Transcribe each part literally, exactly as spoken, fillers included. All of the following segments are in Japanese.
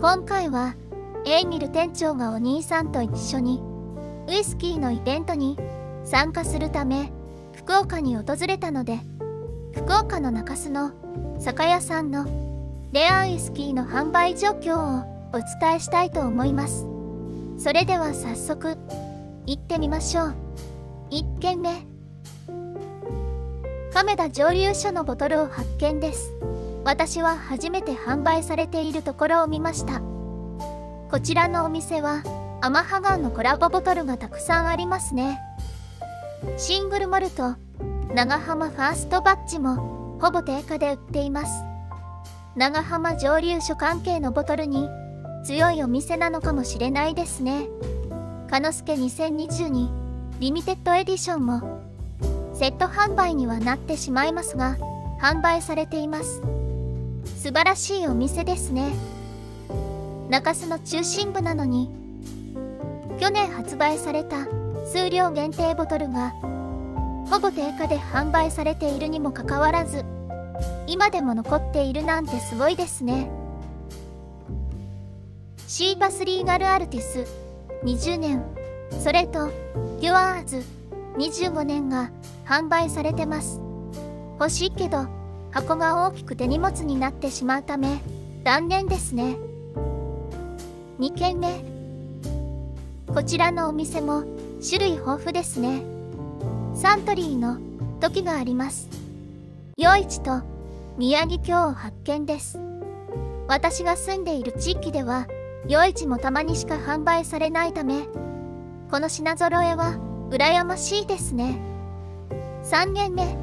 今回はエーニル店長がお兄さんと一緒にウイスキーのイベントに参加するため福岡に訪れたので、福岡の中洲の酒屋さんのレアウイスキーの販売状況をお伝えしたいと思います。それでは早速行ってみましょう。いっけんめ、亀田蒸留所のボトルを発見です。私は初めて販売されているところを見ました。こちらのお店はアマハガンのコラボボトルがたくさんありますね。シングルモルト、長浜ファーストバッジもほぼ定価で売っています。長浜蒸留所関係のボトルに強いお店なのかもしれないですね。かのすけにせんにじゅうにリミテッドエディションもセット販売にはなってしまいますが販売されています。素晴らしいお店ですね。中洲の中心部なのに去年発売された数量限定ボトルがほぼ定価で販売されているにもかかわらず今でも残っているなんてすごいですね。シーバスリーガルアルティスにじゅうねん、それとピュアーズにじゅうごねんが販売されてます。欲しいけど箱が大きく手荷物になってしまうため断念ですね。にけんめ、こちらのお店も種類豊富ですね。サントリーの時があります。余市と宮城郷を発見です。私が住んでいる地域では余市もたまにしか販売されないためこの品揃えは羨ましいですね。さんけんめ、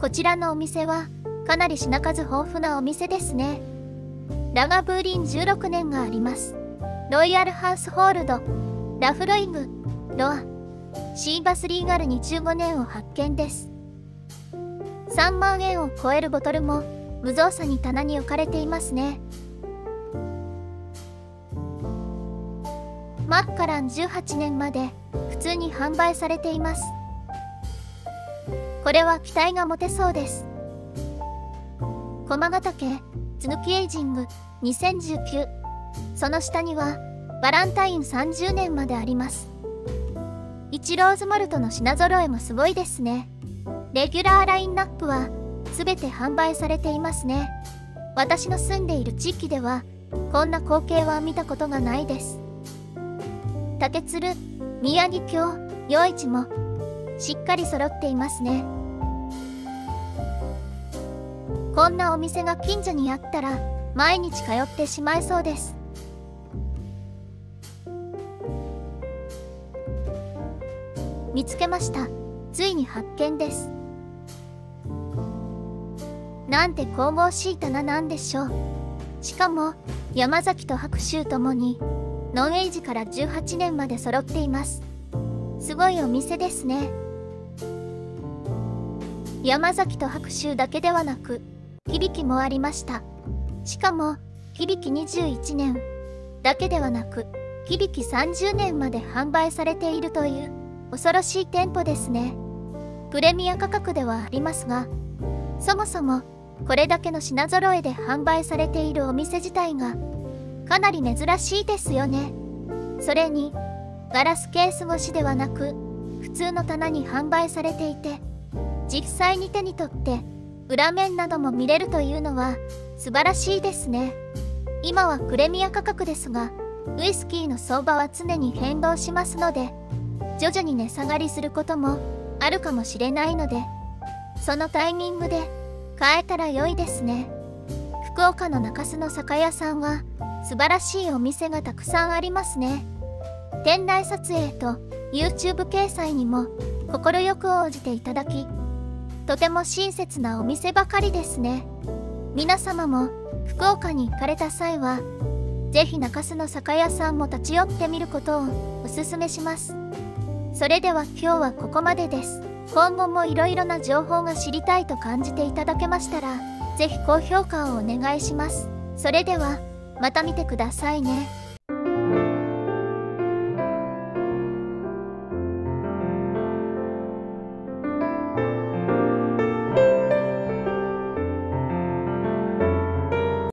こちらのお店はかなり品数豊富なお店ですね。ラガブーリンじゅうろくねんがあります。ロイヤルハウスホールド、ラフロイグ、ロア、シーバスリーガルにじゅうごねんを発見です。さんまんえんを超えるボトルも無造作に棚に置かれていますね。マッカランじゅうはちねんまで普通に販売されています。これは期待が持てそうです。駒ヶ岳ツヌキエイジングにせんじゅうきゅう、その下にはバランタインさんじゅうねんまであります。イチローズモルトの品揃えもすごいですね。レギュラーラインナップは全て販売されていますね。私の住んでいる地域ではこんな光景は見たことがないです。竹鶴、宮城郷、余市もしっかり揃っていますね。こんなお店が近所にあったら毎日通ってしまいそうです。見つけました。ついに発見です。なんて神々しい棚なんでしょう。しかも山崎と白州ともにノンエイジからじゅうはちねんまで揃っています。すごいお店ですね。山崎と白州だけではなく響もありました。しかも響にじゅういちねんだけではなく響さんじゅうねんまで販売されているという恐ろしい店舗ですね。プレミア価格ではありますがそもそもこれだけの品揃えで販売されているお店自体がかなり珍しいですよね。それにガラスケース越しではなく普通の棚に販売されていて実際に手に取って裏面なども見れるというのは素晴らしいですね。今はプレミア価格ですがウイスキーの相場は常に変動しますので徐々に値下がりすることもあるかもしれないのでそのタイミングで買えたら良いですね。福岡の中洲の酒屋さんは素晴らしいお店がたくさんありますね。店内撮影と YouTube 掲載にも快く応じていただきとても親切なお店ばかりですね。皆様も福岡に行かれた際は是非中洲の酒屋さんも立ち寄ってみることをおすすめします。それでは今日はここまでです。今後もいろいろな情報が知りたいと感じていただけましたら是非高評価をお願いします。それではまた見てくださいね。